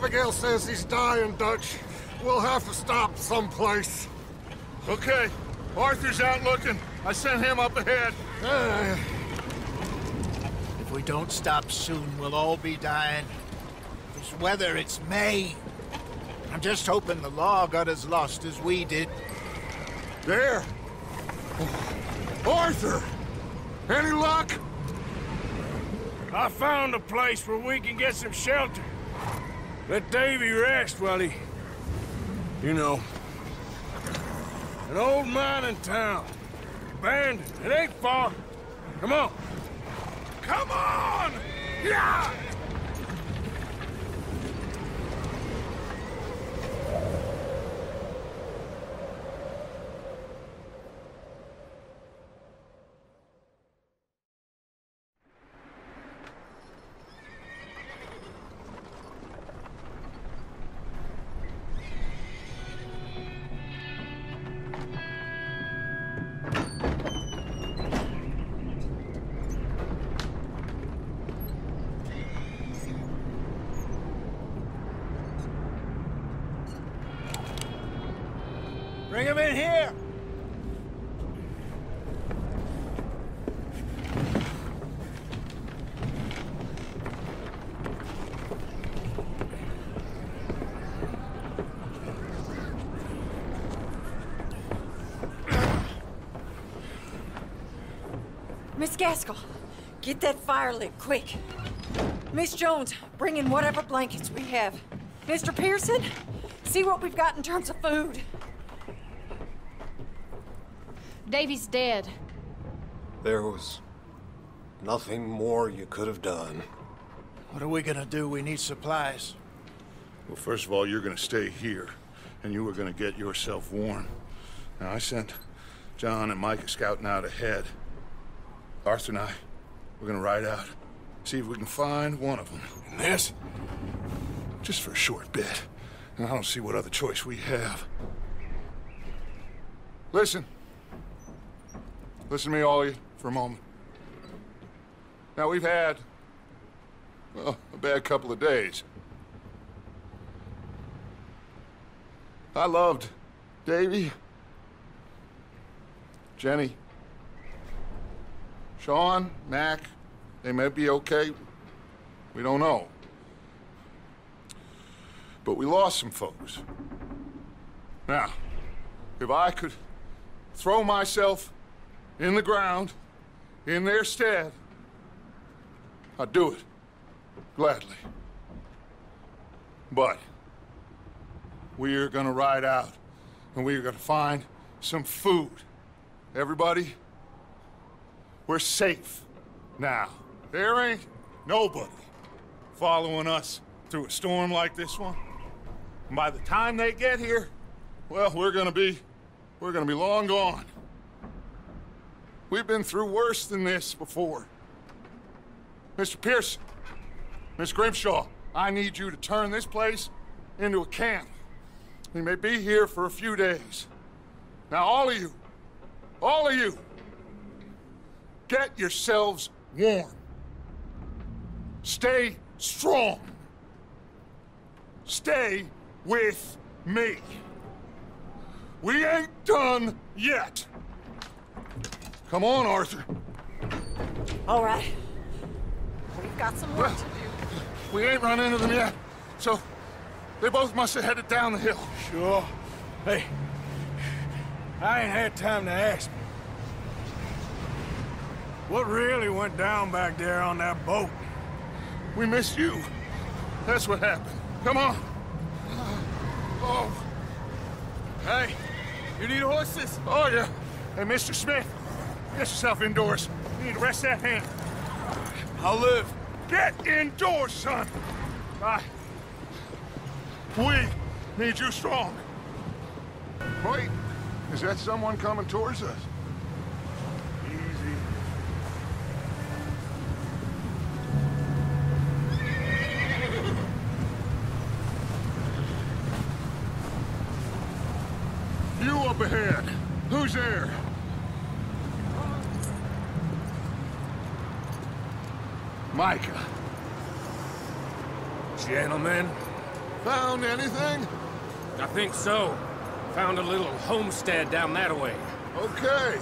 Abigail says he's dying, Dutch. We'll have to stop someplace. Okay. Arthur's out looking. I sent him up ahead. If we don't stop soon, we'll all be dying. This weather, it's May. I'm just hoping the law got as lost as we did. There! Arthur! Any luck? I found a place where we can get some shelter. Let Davey rest while he... you know. An old mining town. Abandoned. It ain't far. Come on. Come on! Yeah! Miss Gaskell, get that fire lit, quick. Miss Jones, bring in whatever blankets we have. Mr. Pearson, see what we've got in terms of food. Davey's dead. There was nothing more you could have done. What are we gonna do? We need supplies. Well, first of all, you're gonna stay here, and you are gonna get yourself warm. Now, I sent John and Micah scouting out ahead. Arthur and I, we're gonna ride out, see if we can find one of them. And this? Just for a short bit. And I don't see what other choice we have. Listen. Listen to me, all of you, for a moment. Now, we've had, well, a bad couple of days. I loved Davey, Jenny, Sean, Mac, they may be okay. We don't know. But we lost some folks. Now, if I could throw myself in the ground, in their stead, I'd do it. Gladly. But we're gonna ride out, and we're gonna find some food. Everybody? We're safe now. There ain't nobody following us through a storm like this one. And by the time they get here, well, we're gonna be long gone. We've been through worse than this before. Mr. Pearson, Miss Grimshaw, I need you to turn this place into a camp. We may be here for a few days. Now, all of you, get yourselves warm. Stay strong. Stay with me. We ain't done yet. Come on, Arthur. All right. We've got some work to do. We ain't run into them yet, so they both must have headed down the hill. Sure. Hey, I ain't had time to ask. What really went down back there on that boat? We missed you. That's what happened. Come on. Oh. Hey, you need horses? Oh, yeah. Hey, Mr. Smith, get yourself indoors. You need to rest that hand. I'll live. Get indoors, son. Bye. We need you strong. Wait, is that someone coming towards us? Ahead. Who's there? Micah. Gentlemen, Found anything? I think so. Found a little homestead down that way. Okay.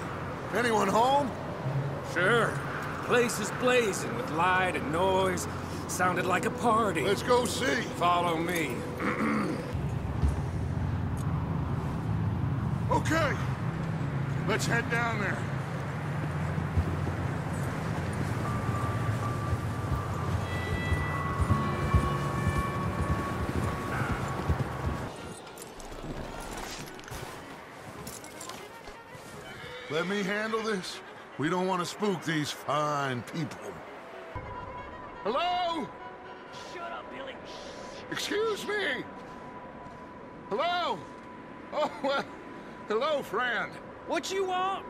Anyone home? Sure. Place is blazing with light and noise. Sounded like a party. Let's go see. Follow me. Okay. Let's head down there. Let me handle this. We don't want to spook these fine people. Hello? Shut up, Billy. Excuse me. Hello? Oh, well, hello, friend. What you want?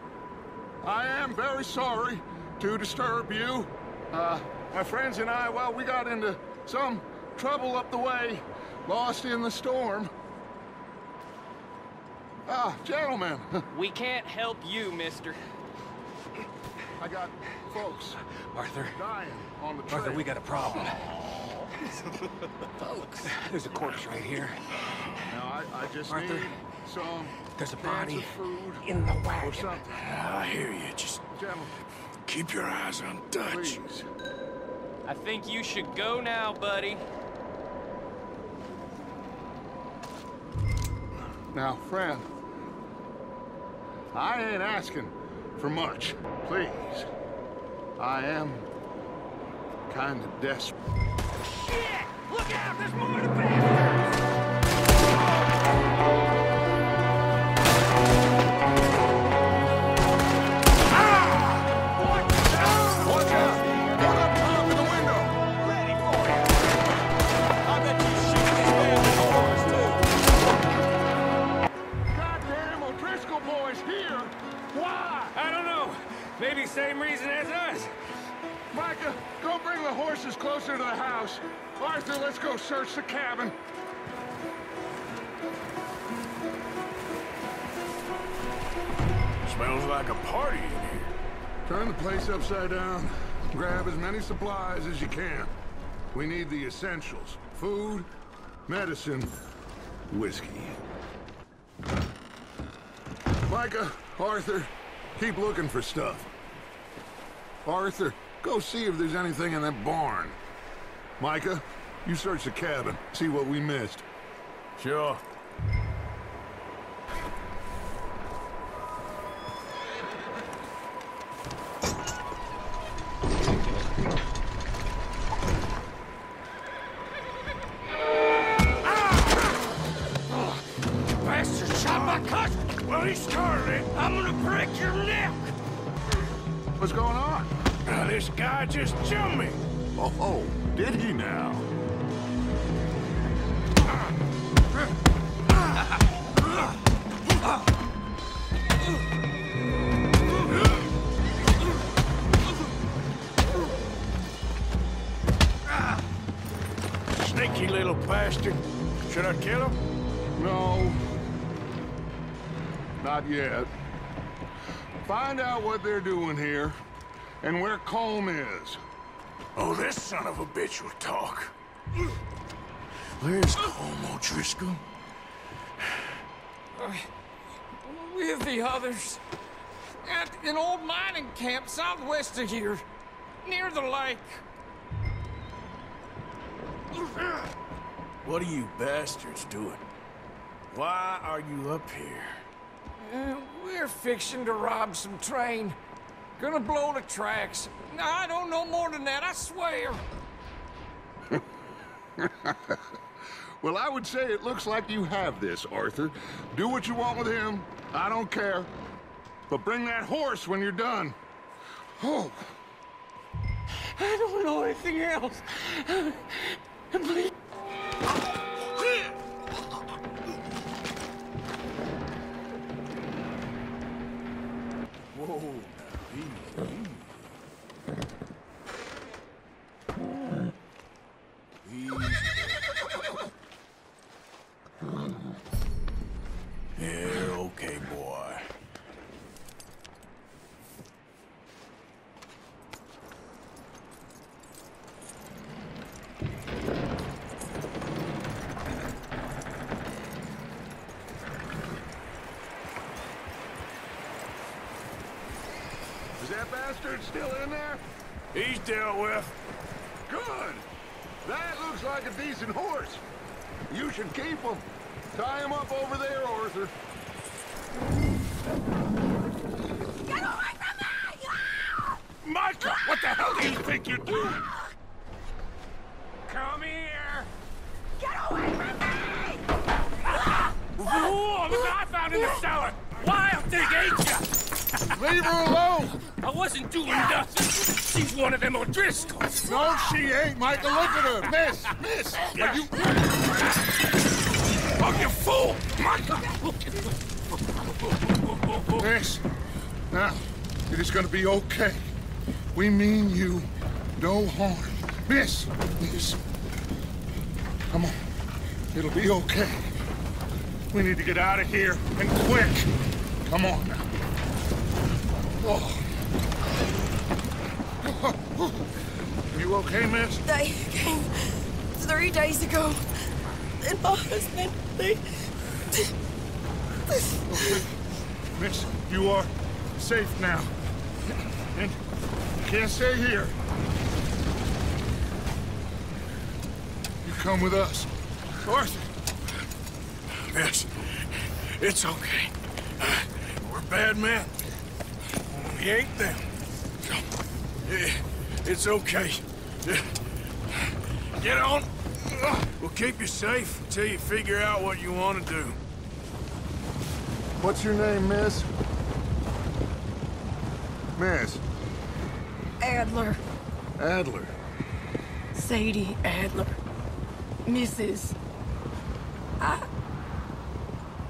I am very sorry to disturb you. My friends and I, well, we got into some trouble up the way, lost in the storm. Ah, gentlemen. We can't help you, mister. I got folks. Arthur. Dying on the trail. Arthur, we got a problem. Folks. There's a corpse right here. Now, I just Arthur, need some there's a body food in the wagon. Or something. I hear you. Just gentlemen, keep your eyes on Dutch. Please. I think you should go now, buddy. Now, friend. I ain't asking for much, please. I am kind of desperate. Shit! Look out! There's more to pass! Ah! Watch out! Put up top of the window! Ready for it! I bet you shoot these damn horse too! Goddamn O'Driscoll boys here! Why? I don't know. Maybe same reason as us. Micah, go bring the horses closer to the house. Arthur, let's go search the cabin. Smells like a party in here. Turn the place upside down. Grab as many supplies as you can. We need the essentials. Food, medicine, whiskey. Micah, Arthur, keep looking for stuff. Arthur, go see if there's anything in that barn. Micah, you search the cabin, see what we missed. Sure. Should I kill him? No. Not yet. Find out what they're doing here and where Colm is. Oh, this son of a bitch will talk. Where's Colm O'Driscoll? With the others. At an old mining camp southwest of here, near the lake. What are you bastards doing? Why are you up here? We're fixing to rob some train. Gonna blow the tracks. No, I don't know more than that, I swear. Well, I would say it looks like you have this, Arthur. Do what you want with him. I don't care. But bring that horse when you're done. Oh. I don't know anything else. Please. Whoa, easy. Yeah, okay, boy. that bastard still in there? He's dealt with. Good. That looks like a decent horse. You should keep him. Tie him up over there, Arthur. Get away from me! Ah! Micah, what the hell do you think you're doing? Come here! Get away from me! Ah! Whoa, look what I found in the cellar! Wild thing, ain't ya? Leave her alone! I wasn't doing nothing. She's one of them O'Driscolls. No, she ain't, Micah. Look at her. Miss, miss. Are you... Oh, you fool! Micah! Miss, now, it is going to be okay. We mean you no harm. Miss, miss. Come on. It'll be okay. We need to get out of here, and quick! Come on now. Oh. Are you okay, miss? They came 3 days ago, and my husband, they... Okay. Miss, you are safe now. And you can't stay here. You come with us. Arthur! Miss, it's okay. We're bad men. We ain't them. It's okay. Get on. We'll keep you safe until you figure out what you want to do. What's your name, miss? Miss? Adler. Adler. Sadie Adler. Mrs.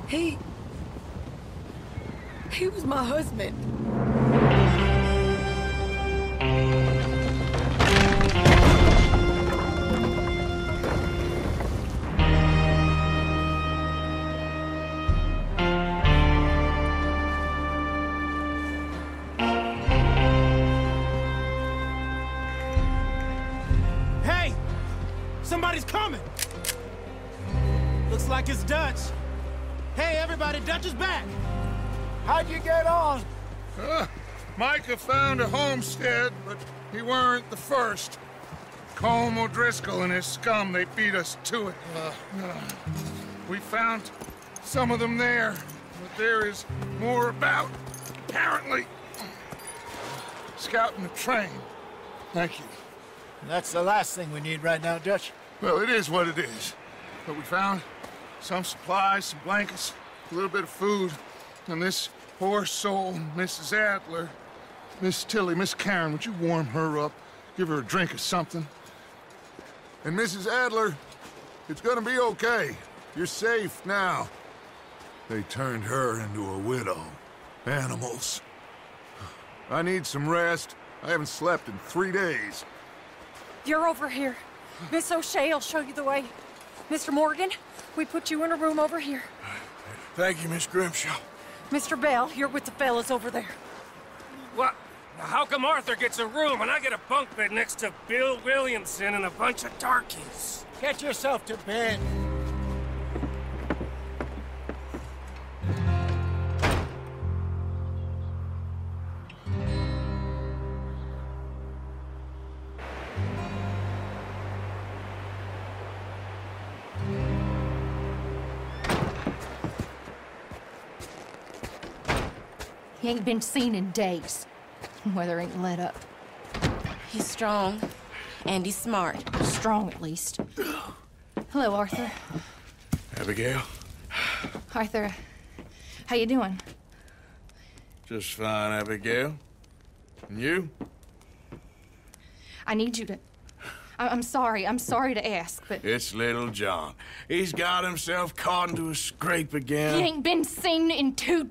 He was my husband. Hey! Somebody's coming! Looks like it's Dutch. Hey, everybody, Dutch is back! How'd you get on? Micah found a homestead, but he weren't the first. Colm O'Driscoll and his scum, they beat us to it. We found some of them there, but there is more about, apparently. Scouting the train. Thank you. That's the last thing we need right now, Dutch. Well, it is what it is. But we found some supplies, some blankets, a little bit of food, and this poor soul, Mrs. Adler, Miss Tilly, Miss Karen, would you warm her up, give her a drink or something? And Mrs. Adler, it's gonna be okay. You're safe now. They turned her into a widow. Animals. I need some rest. I haven't slept in 3 days. You're over here. Miss O'Shea will show you the way. Mr. Morgan, we put you in a room over here. Thank you, Miss Grimshaw. Mr. Bell, you're with the fellas over there. What? Now how come Arthur gets a room and I get a bunk bed next to Bill Williamson and a bunch of darkies? Get yourself to bed. He ain't been seen in days. Weather ain't let up. He's strong. And he's smart. Strong, at least. Hello, Arthur. Abigail. Arthur, how you doing? Just fine, Abigail. And you? I need you to... I'm sorry. I'm sorry to ask, but... It's little John. He's got himself caught into a scrape again. He ain't been seen in two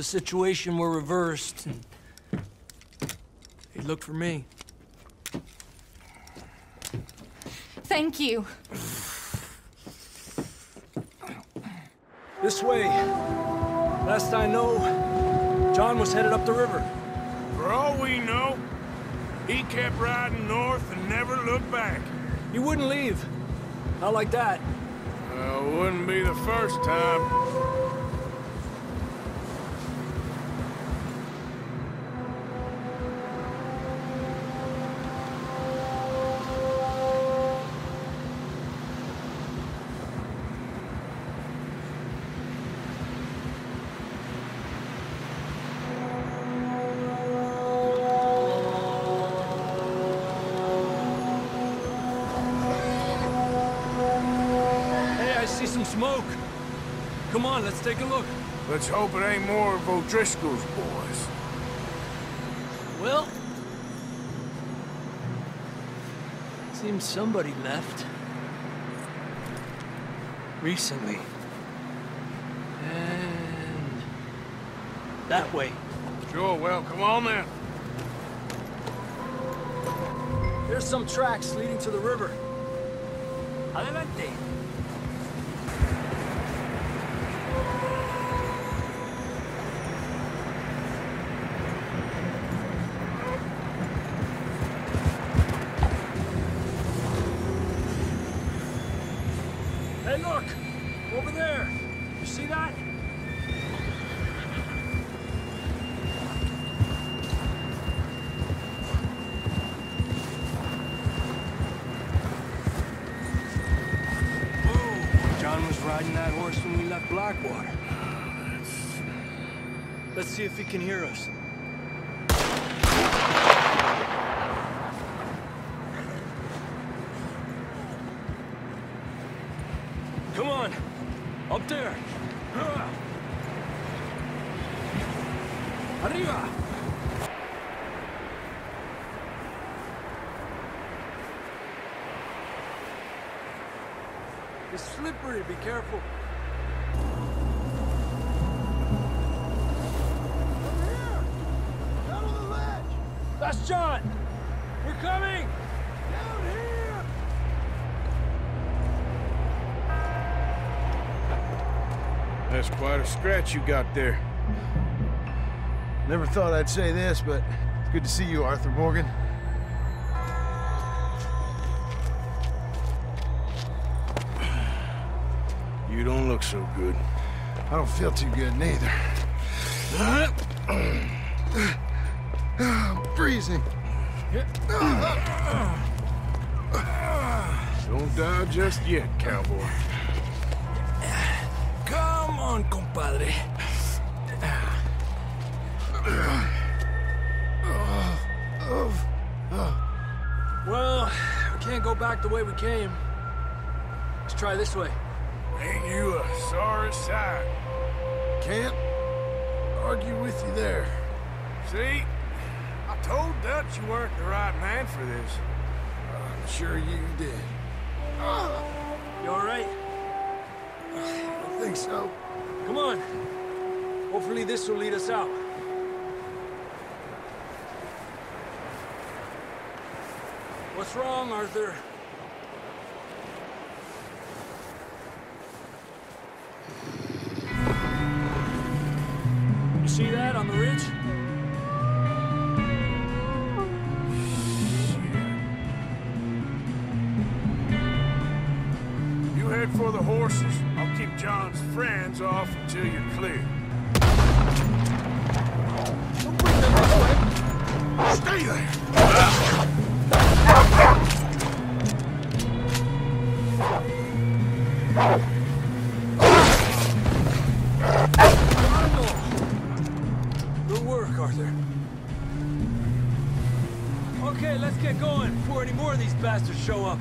the situation were reversed, and he'd look for me. Thank you. This way. Last I know, John was headed up the river. For all we know, he kept riding north and never looked back. He wouldn't leave. Not like that. Well, wouldn't be the first time. Come on, let's take a look. Let's hope it ain't more of O'Driscoll's boys. Well, seems somebody left. Recently. And that way. Sure, well, come on then. There's some tracks leading to the river. Adelante. Blackwater. Let's see if he can hear us. Come on, up there. Arriba. It's slippery, be careful. That's John! We're coming! Down here! That's quite a scratch you got there. Never thought I'd say this, but it's good to see you, Arthur Morgan. You don't look so good. I don't feel too good, neither. I'm freezing. Don't die just yet, cowboy. Come on, compadre. Well, we can't go back the way we came. Let's try this way. Ain't you a sorry sight? Can't argue with you there. See? I told Dutch you weren't the right man for this. I'm sure you did. You all right? I don't think so. Come on. Hopefully this will lead us out. What's wrong, Arthur? You see that on the ridge? For the horses. I'll keep John's friends off until you're clear. Don't bring them this way. Stay there. Good work, Arthur. Okay, let's get going before any more of these bastards show up.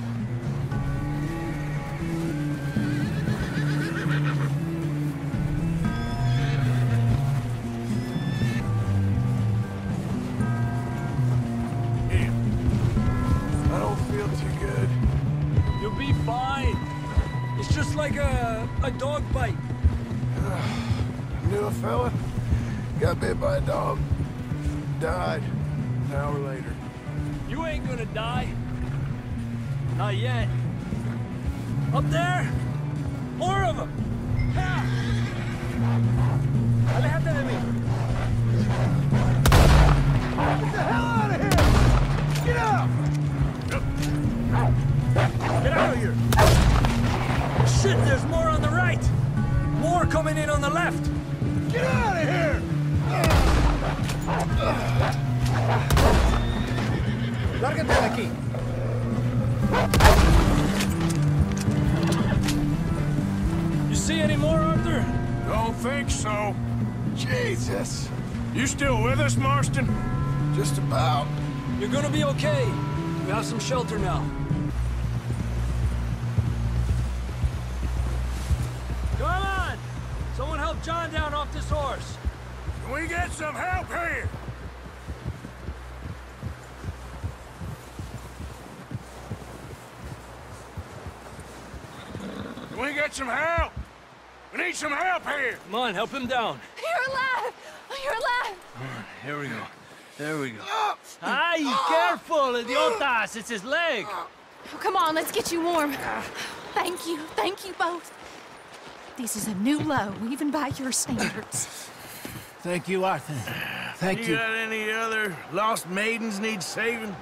A dog bite. You knew a fella? Got bit by a dog. Died an hour later. You ain't gonna die. Not yet. Up there? More of them! Yeah. Alejate de mí! Get the hell out of here! Get out! Get out of here! Shit, there's more on the right! More coming in on the left! Get out of here! Lárgate de aquí! You see any more, Arthur? Don't think so. Jesus! You still with us, Marston? Just about. You're gonna be okay. We have some shelter now. Come on! Someone help John down off this horse. Can we get some help here? We get some help! We need some help here! Come on, help him down. You're alive! You're alive! All right, here we go. There we go. Ay, careful, idiotas! It's his leg! Oh, come on, let's get you warm. Thank you. Thank you both. This is a new low, even by your standards. Thank you, Arthur. Thank you. You got any other lost maidens need saving?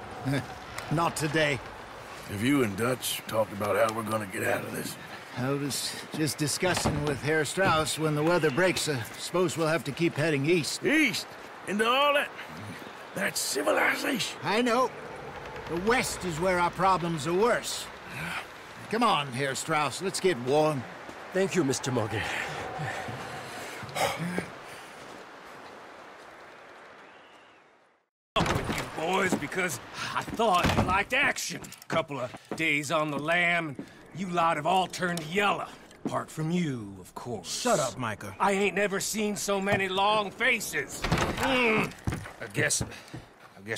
Not today. Have you and Dutch talked about how we're gonna get out of this? I was just discussing with Herr Strauss when the weather breaks. I suppose we'll have to keep heading east. East? Into all that... that civilization? I know. The west is where our problems are worse. Come on, Herr Strauss. Let's get warm. Thank you, Mr. Morgan. Boys, because I thought you liked action. Couple of days on the lam, you lot have all turned yellow. Apart from you, of course. Shut up, Micah. I ain't never seen so many long faces. I guess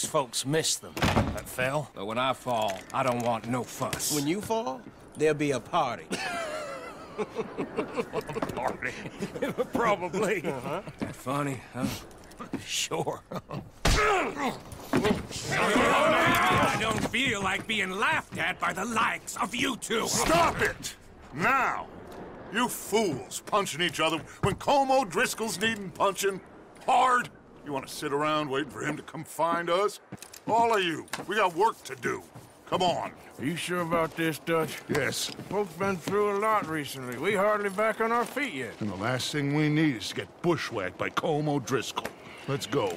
folks miss them. I fell. But when I fall, I don't want no fuss. When you fall, there'll be a party. A party? Probably. Uh-huh. That funny, huh? Sure. I don't feel like being laughed at by the likes of you two. Stop it! Now! You fools punching each other when Colm O'Driscoll's needing punching hard. You want to sit around waiting for him to come find us? All of you, we got work to do. Come on. Are you sure about this, Dutch? Yes. Folks been through a lot recently. We hardly back on our feet yet. And the last thing we need is to get bushwhacked by Colm O'Driscoll. Let's go.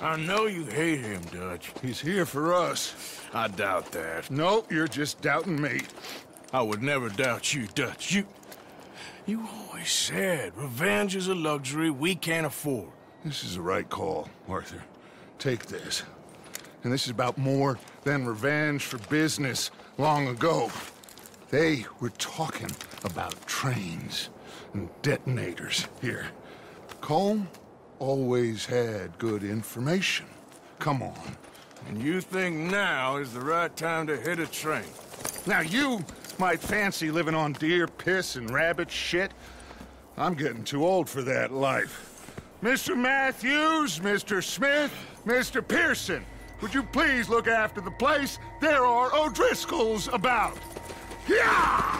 I know you hate him, Dutch. He's here for us. I doubt that. No, you're just doubting me. I would never doubt you, Dutch. You always said revenge is a luxury we can't afford. This is the right call, Arthur. Take this. And this is about more than revenge for business long ago. They were talking about trains and detonators here. Colm always had good information. Come on. And you think now is the right time to hit a train? Now you might fancy living on deer piss and rabbit shit. I'm getting too old for that life. Mr. Matthews, Mr. Smith, Mr. Pearson, would you please look after the place? There are O'Driscolls about. Yeah!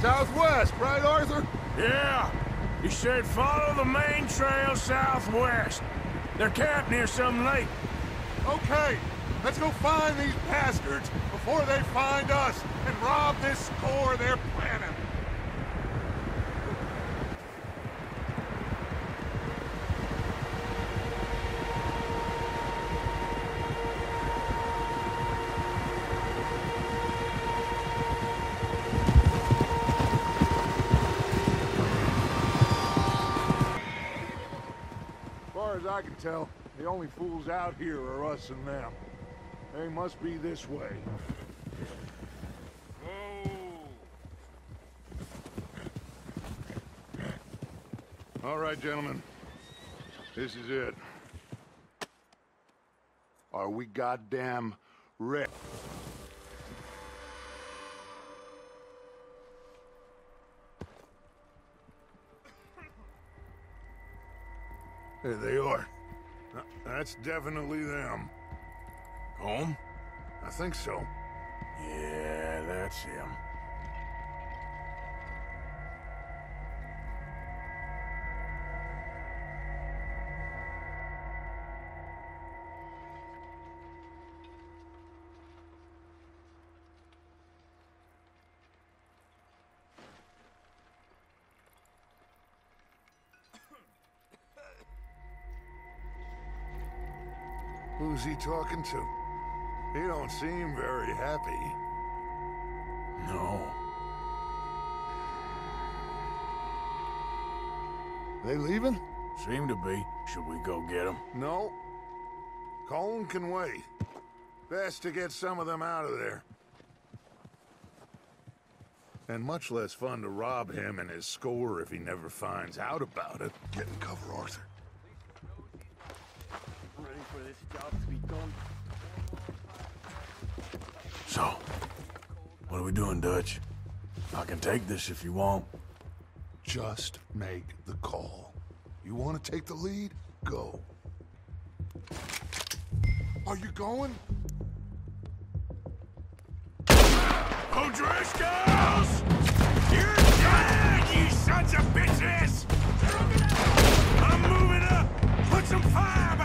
Southwest, right, Arthur? Yeah. He said follow the main trail southwest. They're camped near some lake. Okay, let's go find these bastards before they find us and rob this score they're planning. I can tell, the only fools out here are us and them. They must be this way. Whoa. All right, gentlemen. This is it. Are we goddamn ready? There they are. That's definitely them. Home? I think so. Yeah, that's him. Who's he talking to? He don't seem very happy. No. They leaving? Seem to be. Should we go get them? No. Colm can wait. Best to get some of them out of there. And much less fun to rob him and his score if he never finds out about it. Get in cover, Arthur. For this job to be done. So, what are we doing, Dutch? I can take this if you want. Just make the call. You want to take the lead? Go. Are you going? O'Driscolls! You're dead, you sons of bitches! I'm moving up! Put some fire behind me!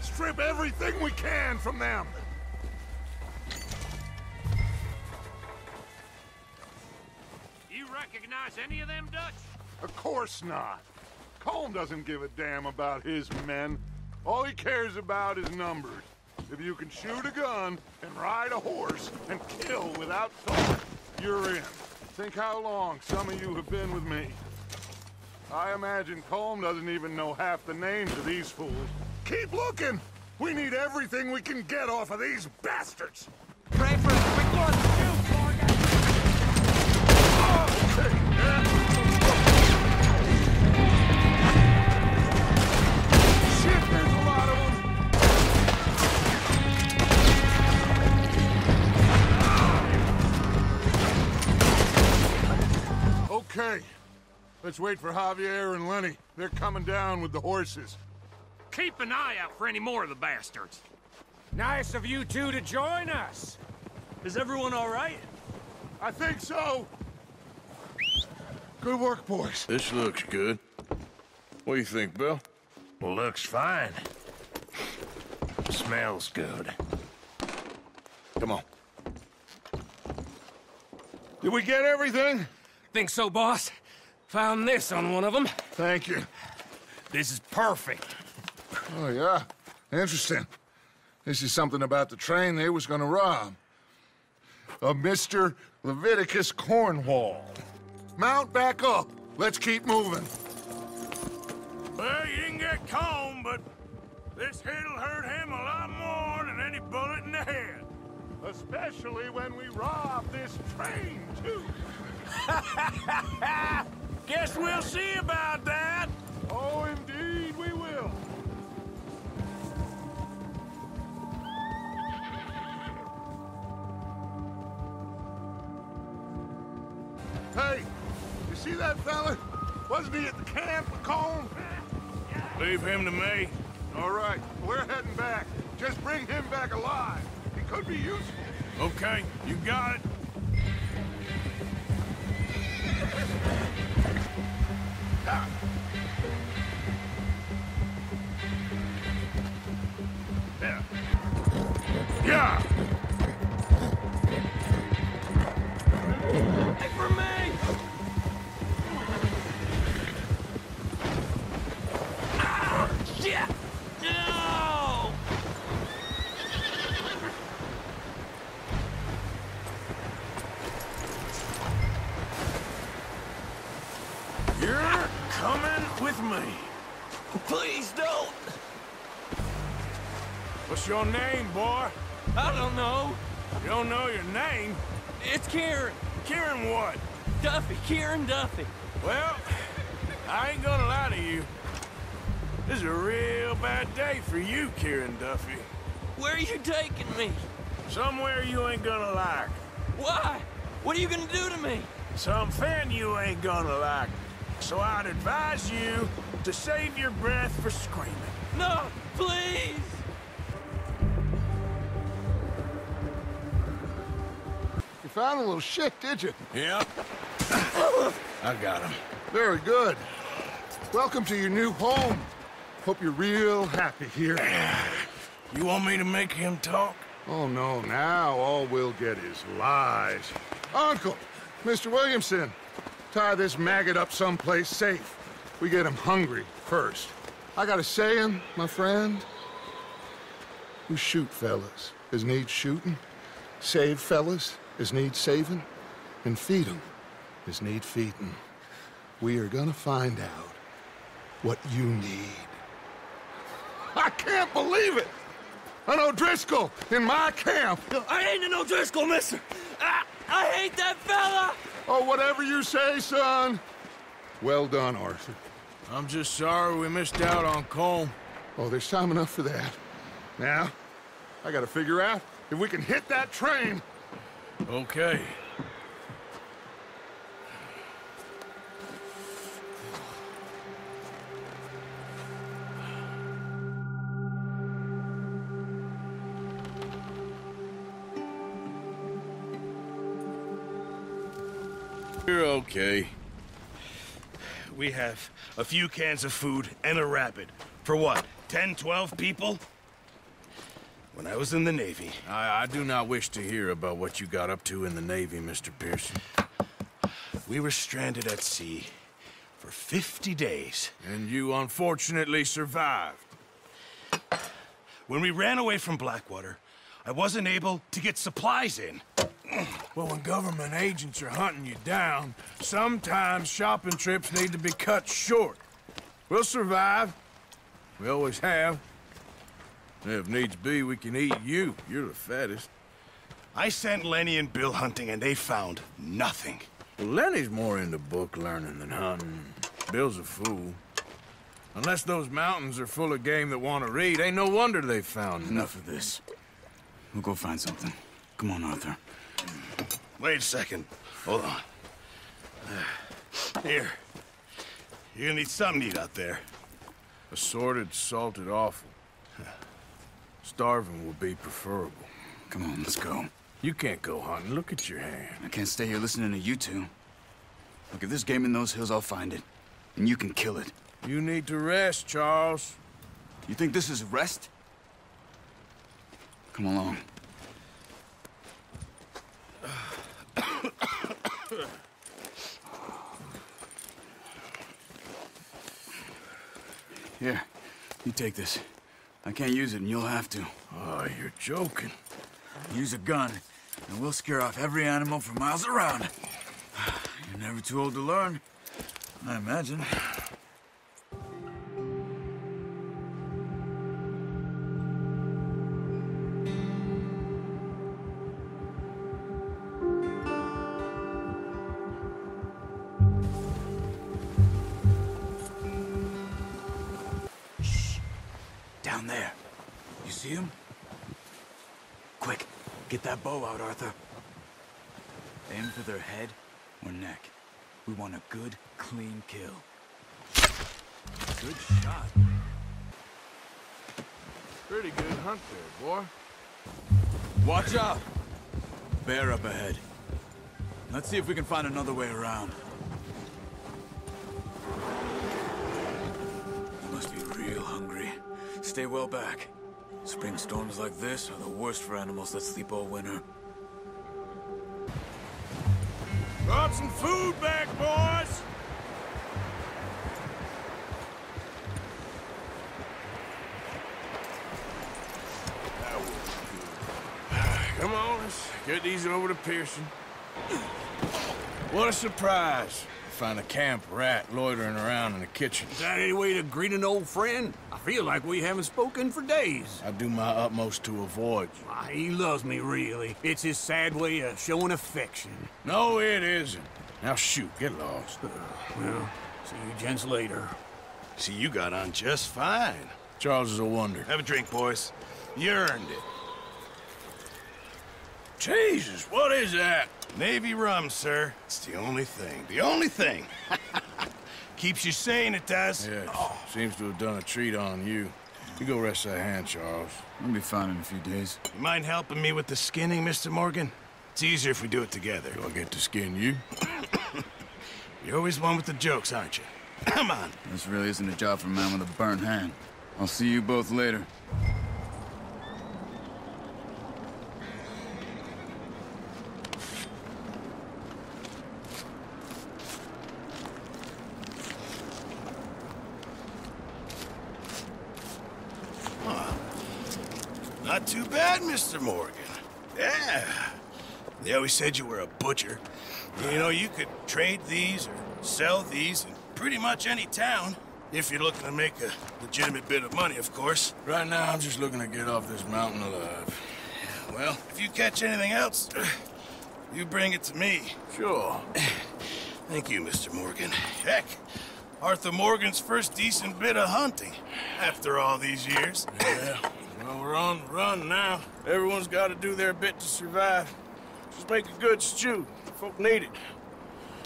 Strip everything we can from them! Do you recognize any of them, Dutch? Of course not. Colm doesn't give a damn about his men. All he cares about is numbers. If you can shoot a gun and ride a horse and kill without thought, you're in. Think how long some of you have been with me. I imagine Colm doesn't even know half the names of these fools. Keep looking! We need everything we can get off of these bastards! Pray for us, quick Lord! Okay, shit, there's a lot of them! Okay, let's wait for Javier and Lenny. They're coming down with the horses. Keep an eye out for any more of the bastards. Nice of you two to join us. Is everyone all right? I think so. Good work, boys. This looks good. What do you think, Bill? Well, looks fine. Smells good. Come on. Did we get everything? Think so, boss. Found this on one of them. Thank you. This is perfect. Oh, yeah. Interesting. This is something about the train they was gonna rob. A Mr. Leviticus Cornwall. Mount back up. Let's keep moving. Well, you didn't get Colm, but this hit'll hurt him a lot more than any bullet in the head. Especially when we rob this train, too. Guess we'll see about that. Oh, indeed we will. Hey, you see that fella? Wasn't he at the camp with Colm? Leave him to me. All right, we're heading back. Just bring him back alive. He could be useful. Okay, you got it. Ah. Yeah. Yeah. Please don't! What's your name, boy? I don't know. You don't know your name? It's Kieran. Kieran what? Duffy. Kieran Duffy. Well, I ain't gonna lie to you. This is a real bad day for you, Kieran Duffy. Where are you taking me? Somewhere you ain't gonna like. Why? What are you gonna do to me? Something you ain't gonna like. So I'd advise you to save your breath for screaming. No, please! You found a little shit, did you? Yeah. I got him. Very good. Welcome to your new home. Hope you're real happy here. You want me to make him talk? Oh, no. Now all we'll get is lies. Uncle, Mr. Williamson, tie this maggot up someplace safe. We get him hungry first. I got a saying, my friend. We shoot fellas as need shooting, save fellas as need saving, and feed 'em as need feeding. We are gonna find out what you need. I can't believe it! An O'Driscoll in my camp! No, I ain't an O'Driscoll, mister! I hate that fella! Oh, whatever you say, son. Well done, Arthur. I'm just sorry we missed out on Colm. Oh, there's time enough for that. Now, I gotta figure out if we can hit that train. Okay. You're okay. We have a few cans of food and a rabbit. For what, 10, 12 people? When I was in the Navy... I do not wish to hear about what you got up to in the Navy, Mr. Pearson. We were stranded at sea for 50 days. And you unfortunately survived. When we ran away from Blackwater, I wasn't able to get supplies in. Well, when government agents are hunting you down, sometimes shopping trips need to be cut short. We'll survive. We always have. If needs be, we can eat you. You're the fattest. I sent Lenny and Bill hunting, and they found nothing. Well, Lenny's more into book learning than hunting. Bill's a fool. Unless those mountains are full of game that want to read, ain't no wonder they found enough of this. We'll go find something. Come on, Arthur. Wait a second. Hold on. Here. You're gonna need something to eat out there. Assorted, salted offal. Starving will be preferable. Come on, let's go. You can't go hunting. Look at your hand. I can't stay here listening to you two. Look, if there's game in those hills, I'll find it. And you can kill it. You need to rest, Charles. You think this is rest? Come along. Here, you take this. I can't use it, and you'll have to. Oh, you're joking. Use a gun, and we'll scare off every animal for miles around. You're never too old to learn, I imagine. Bow out, Arthur. Aim for their head or neck. We want a good, clean kill. Good shot. Pretty good hunt there, boy. Watch out! Bear up ahead. Let's see if we can find another way around. You must be real hungry. Stay well back. Spring storms like this are the worst for animals that sleep all winter. Brought some food back, boys! That was good. Come on, let's get these over to Pearson. What a surprise. Find a camp rat loitering around in the kitchen. Is that any way to greet an old friend? I feel like we haven't spoken for days. I do my utmost to avoid you. Ah, he loves me, really. It's his sad way of showing affection. No, it isn't. Now shoot, get lost. Well, see you gents later. See, you got on just fine. Charles is a wonder. Have a drink, boys. You earned it. Jesus, what is that? Navy rum, sir. It's the only thing. The only thing. Keeps you sane, it does. Yeah, seems to have done a treat on you. You go rest that hand, Charles. I'll be fine in a few days. You mind helping me with the skinning, Mr. Morgan? It's easier if we do it together. Do I get to skin you? You're always one with the jokes, aren't you? Come on. This really isn't a job for a man with a burnt hand. I'll see you both later. Not too bad, Mr. Morgan. Yeah. They always said you were a butcher. You know, you could trade these or sell these in pretty much any town. If you're looking to make a legitimate bit of money, of course. Right now, I'm just looking to get off this mountain alive. Well, if you catch anything else, you bring it to me. Sure. Thank you, Mr. Morgan. Heck, Arthur Morgan's first decent bit of hunting after all these years. Yeah. Well, we're on the run now. Everyone's got to do their bit to survive. Just make a good stew. Folk need it.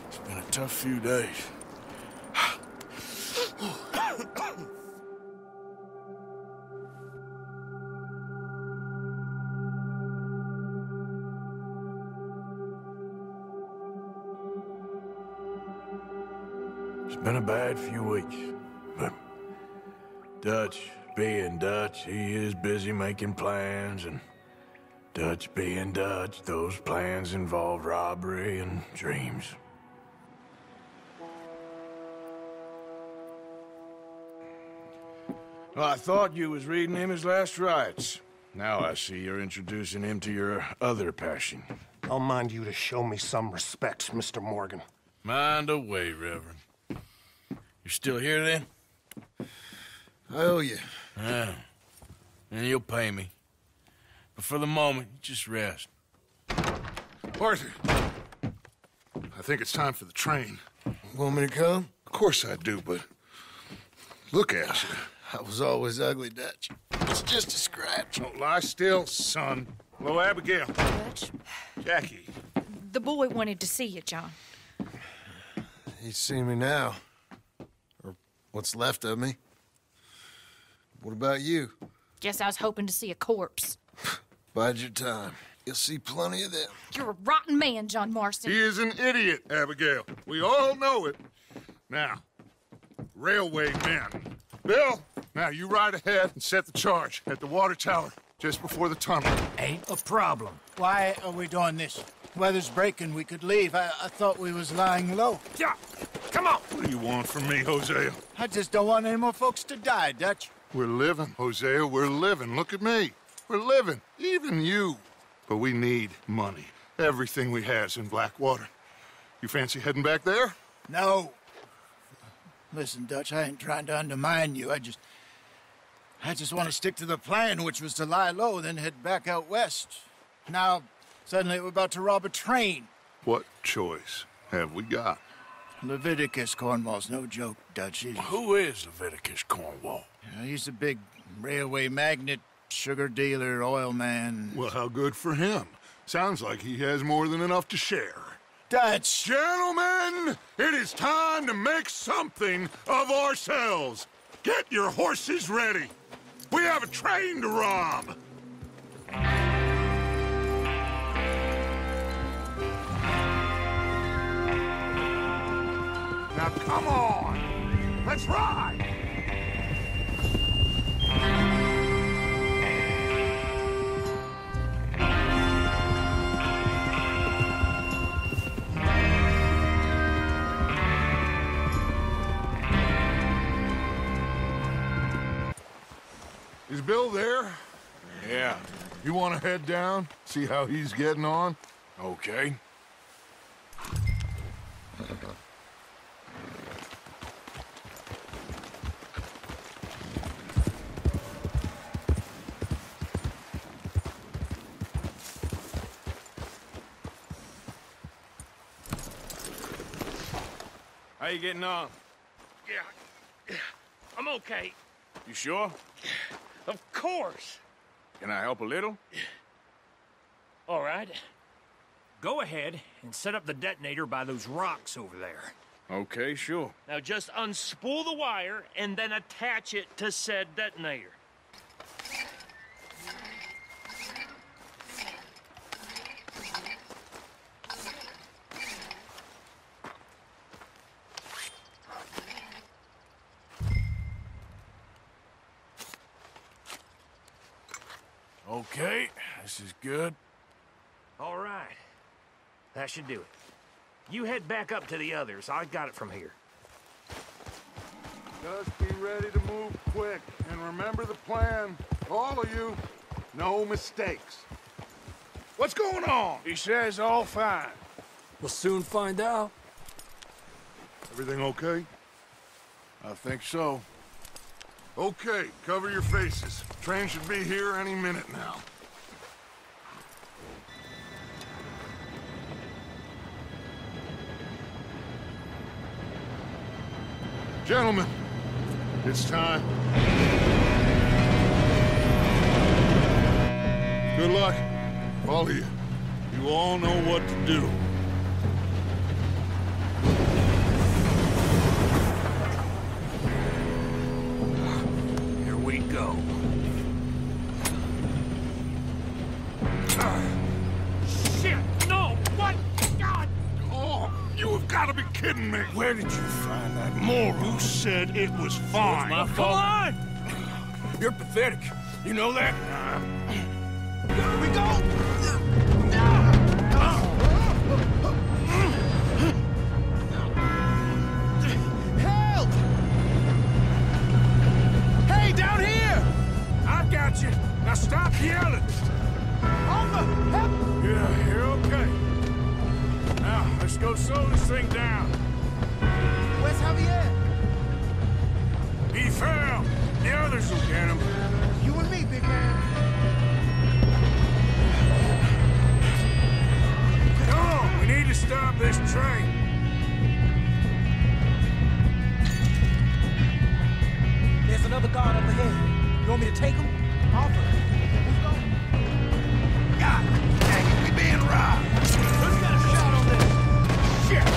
It's been a tough few days. It's been a bad few weeks, but Dutch... being Dutch, he is busy making plans, and Dutch being Dutch, those plans involve robbery and dreams. Well, I thought you was reading him his last rites. Now I see you're introducing him to your other passion. I'll mind you to show me some respect, Mr. Morgan. Mind away, Reverend. You're still here, then? I owe you. Yeah. And you'll pay me. But for the moment, just rest. Arthur! I think it's time for the train. Want me to come? Of course I do, but... look at you. I was always ugly, Dutch. It's just a scratch. Don't lie still, son. Hello, Abigail. Dutch? Jackie. The boy wanted to see you, John. He's seen me now. Or what's left of me. What about you? Guess I was hoping to see a corpse. Bide your time. You'll see plenty of them. You're a rotten man, John Marston. He is an idiot, Abigail. We all know it. Now, railway men. Bill, now you ride ahead and set the charge at the water tower just before the tunnel. Ain't a problem. Why are we doing this? Weather's breaking. We could leave. I thought we was lying low. Yeah, come on. What do you want from me, Hosea? I just don't want any more folks to die, Dutch. We're living, Hosea, we're living. Look at me. We're living, even you. But we need money. Everything we has in Blackwater. You fancy heading back there? No. Listen, Dutch, I ain't trying to undermine you. I just want to stick to the plan, which was to lie low, then head back out west. Now, suddenly we're about to rob a train. What choice have we got? Leviticus Cornwall's no joke, Dutch. Who is Leviticus Cornwall? He's a big railway magnate, sugar dealer, oil man. Well, how good for him. Sounds like he has more than enough to share. Dutch! Gentlemen, it is time to make something of ourselves. Get your horses ready. We have a train to rob. Now, come on! Let's ride! Is Bill there? Yeah. You want to head down, see how he's getting on? Okay. How you getting on? Yeah, I'm okay. You sure? Of course. Can I help a little? All right. Go ahead and set up the detonator by those rocks over there. Okay, sure. Now just unspool the wire and then attach it to said detonator. Okay, this is good. All right. That should do it. You head back up to the others. I got it from here. Just be ready to move quick, and remember the plan. All of you, no mistakes. What's going on? He says all fine. We'll soon find out. Everything okay? I think so. Okay, cover your faces. Train should be here any minute now. Gentlemen, it's time. Good luck, all of you. You all know what to do. Here we go. Shit, no, what? God! Oh, you have got to be kidding me. Where did you find that moron? You said it was fine. Well, come on! You're pathetic. You know that? Here we go! Help! Hey, down here! I got you. Now stop yelling. On the help! Yeah, you're okay. Now, let's go slow this thing down. Where's Javier? He fell! The others will get him. You and me, big man. Come on, we need to stop this train. There's another guard up ahead. You want me to take him? Offer. Who's going? God dang it, we being robbed. Who's got a shot on this? Shit!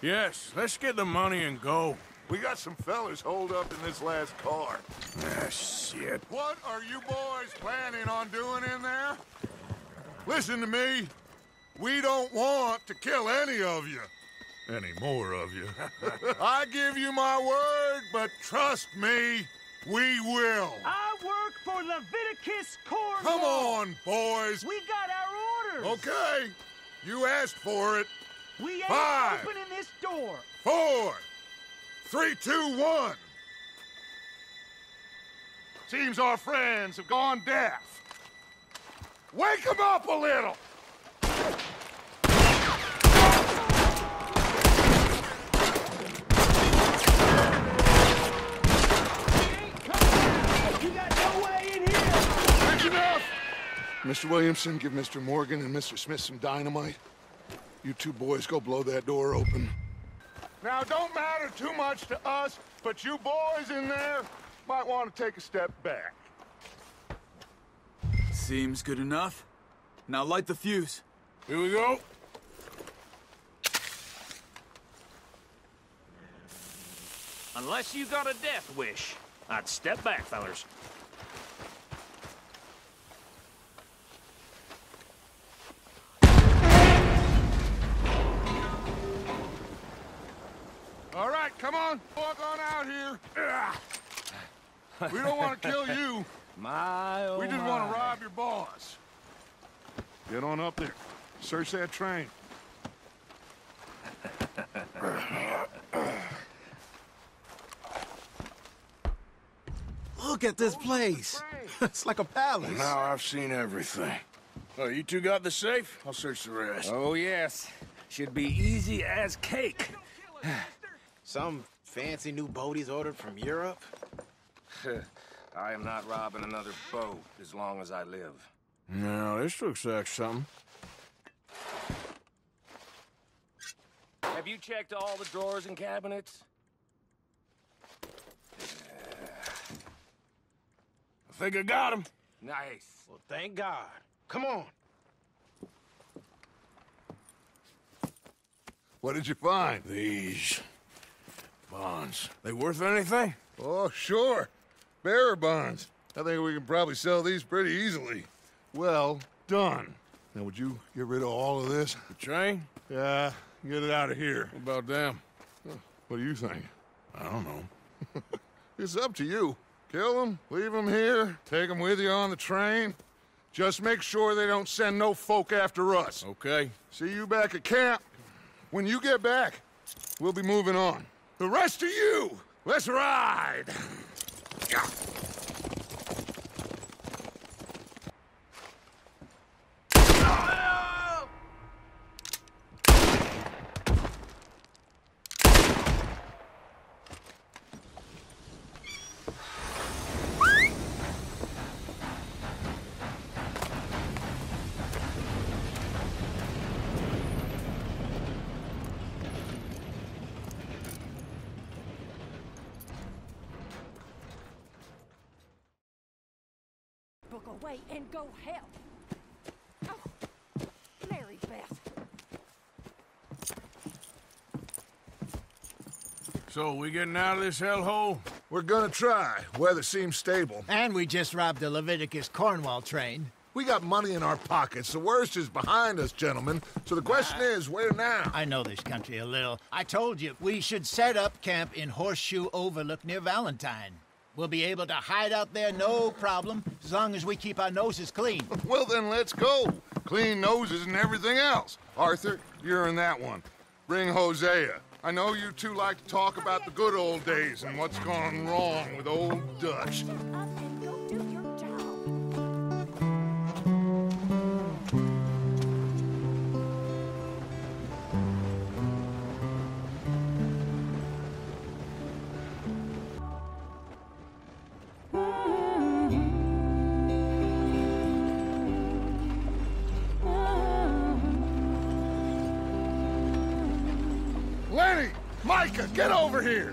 Yes, let's get the money and go. We got some fellas holed up in this last car. Ah, shit. What are you boys planning on doing in there? Listen to me. We don't want to kill any of you. Any more of you. I give you my word, but trust me, we will. I work for Leviticus Cornwall. Come on, boys. We got our orders. Okay, you asked for it. We ain't opening this door. 5, 4, 3, 2, 1. Seems our friends have gone deaf. Wake them up a little. Mr. Williamson, give Mr. Morgan and Mr. Smith some dynamite. You two boys go blow that door open. Now, don't matter too much to us, but you boys in there might want to take a step back. Seems good enough. Now light the fuse. Here we go. Unless you got a death wish, I'd step back, fellers. All right, come on, walk on out here. We don't want to kill you. We just want to rob your boss. Get on up there. Search that train. Look at this place. It's like a palace. Now I've seen everything. Oh, you two got the safe? I'll search the rest. Oh, yes. Should be easy as cake. Some fancy new boat he's ordered from Europe? I am not robbing another boat as long as I live. No, this looks like something. Have you checked all the drawers and cabinets? I think I got him. Nice. Well, thank God. Come on. What did you find? These bonds. They worth anything? Oh, sure. Bearer bonds. I think we can probably sell these pretty easily. Well done. Now, would you get rid of all of this? The train? Yeah, get it out of here. What about them? What do you think? I don't know. It's up to you. Kill them, leave them here, take them with you on the train. Just make sure they don't send no folk after us. Okay. See you back at camp. When you get back, we'll be moving on. The rest of you, let's ride. Yeah. Away and go help. Oh, Mary Beth. So, we getting out of this hellhole? We're gonna try. Weather seems stable. And we just robbed the Leviticus Cornwall train. We got money in our pockets. The worst is behind us, gentlemen. So the question is, where now? I know this country a little. I told you, we should set up camp in Horseshoe Overlook near Valentine. We'll be able to hide out there, no problem, as long as we keep our noses clean. Well, then let's go. Clean noses and everything else. Arthur, you're in that one. Bring Hosea. I know you two like to talk about the good old days and what's gone wrong with old Dutch. Micah, get over here!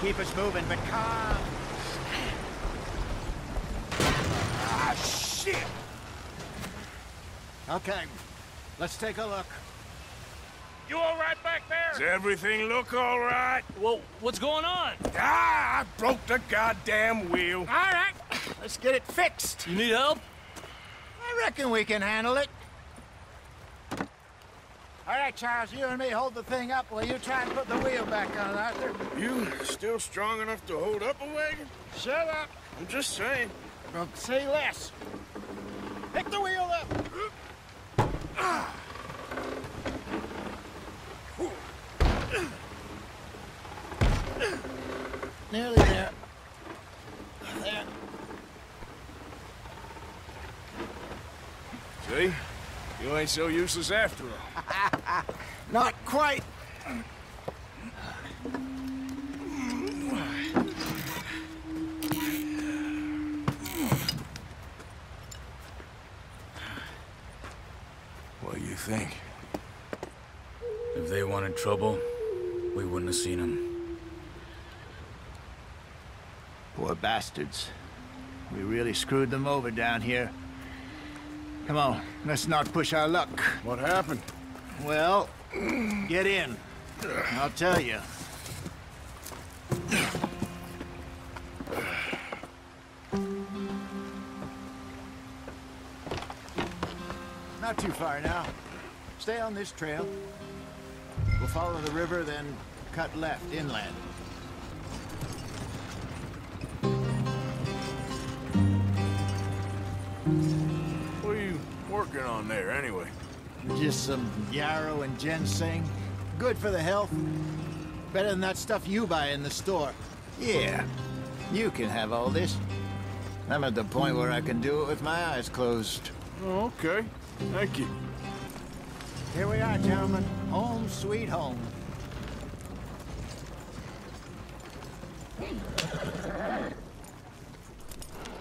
Keep us moving, but calm. Ah, shit! Okay, let's take a look. You all right back there? Does everything look all right? Well, what's going on? Ah, I broke the goddamn wheel. All right, let's get it fixed. You need help? I reckon we can handle it. All right, Charles, you and me hold the thing up while you try and put the wheel back on, Arthur. You still strong enough to hold up a wagon? Shut up. I'm just saying. Well, say less. Pick the wheel up. Nearly there. There. See? You ain't so useless after all. Not quite. What do you think? If they wanted trouble, we wouldn't have seen them. Poor bastards. We really screwed them over down here. Come on, let's not push our luck. What happened? Well, get in. I'll tell you. Not too far now. Stay on this trail. We'll follow the river, then cut left inland. Working on there anyway? Just some yarrow and ginseng. Good for the health. Better than that stuff you buy in the store. Yeah, you can have all this. I'm at the point where I can do it with my eyes closed. Oh, okay. Thank you. Here we are, gentlemen. Home sweet home.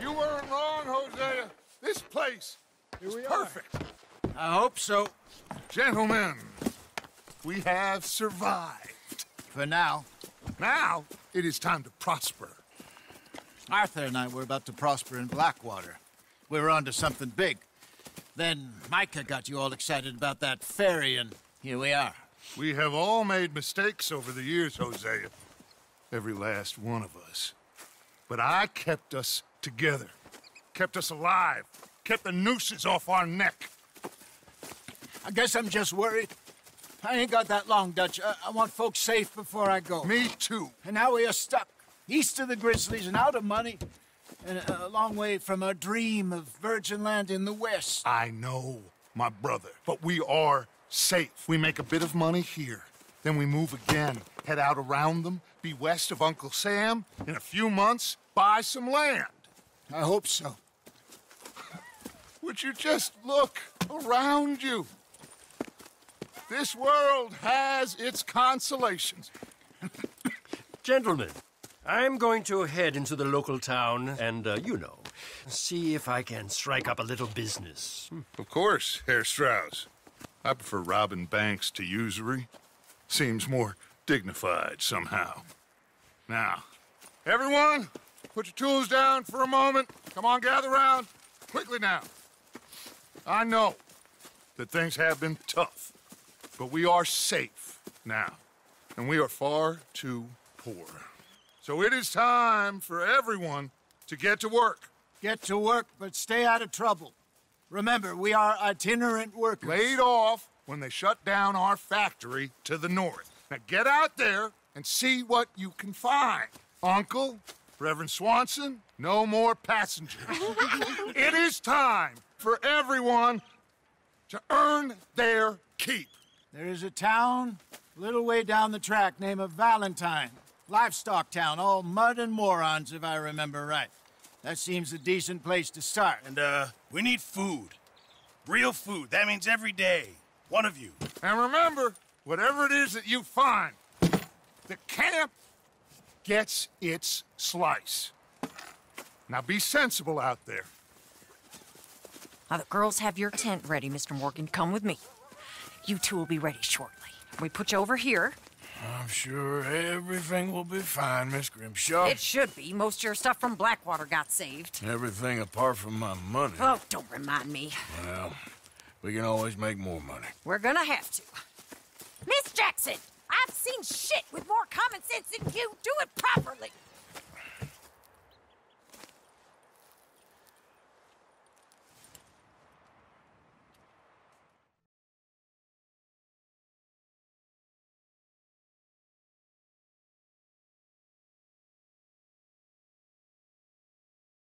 You weren't wrong, Hosea. This place. It's perfect. I hope so. Gentlemen, we have survived. For now. Now, it is time to prosper. Arthur and I were about to prosper in Blackwater. We were onto something big. Then Micah got you all excited about that ferry, and here we are. We have all made mistakes over the years, Hosea. Every last one of us. But I kept us together. Kept us alive. Kept the nooses off our neck. I guess I'm just worried. I ain't got that long, Dutch. I want folks safe before I go. Me too. And now we are stuck. East of the Grizzlies and out of money. And a long way from our dream of virgin land in the West. I know, my brother. But we are safe. We make a bit of money here. Then we move again. Head out around them. Be west of Uncle Sam. In a few months, buy some land. I hope so. Would you just look around you? This world has its consolations. Gentlemen, I'm going to head into the local town and, you know, see if I can strike up a little business. Of course, Herr Strauss. I prefer robbing banks to usury. Seems more dignified somehow. Now, everyone, put your tools down for a moment. Come on, gather round. Quickly now. I know that things have been tough, but we are safe now, and we are far too poor. So it is time for everyone to get to work. Get to work, but stay out of trouble. Remember, we are itinerant workers. Laid off when they shut down our factory to the north. Now get out there and see what you can find. Uncle, Reverend Swanson, no more passengers. It is time for everyone to earn their keep. There is a town a little way down the track named Valentine. Livestock town, all mud and morons, if I remember right. That seems a decent place to start. And, we need food. Real food. That means every day. One of you. And remember, whatever it is that you find, the camp gets its slice. Now be sensible out there. Now the girls have your tent ready, Mr. Morgan. Come with me. You two will be ready shortly. We put you over here. I'm sure everything will be fine, Miss Grimshaw. It should be. Most of your stuff from Blackwater got saved. Everything apart from my money. Oh, don't remind me. Well, we can always make more money. We're gonna have to. Miss Jackson, I've seen shit with more common sense than you. Do it properly.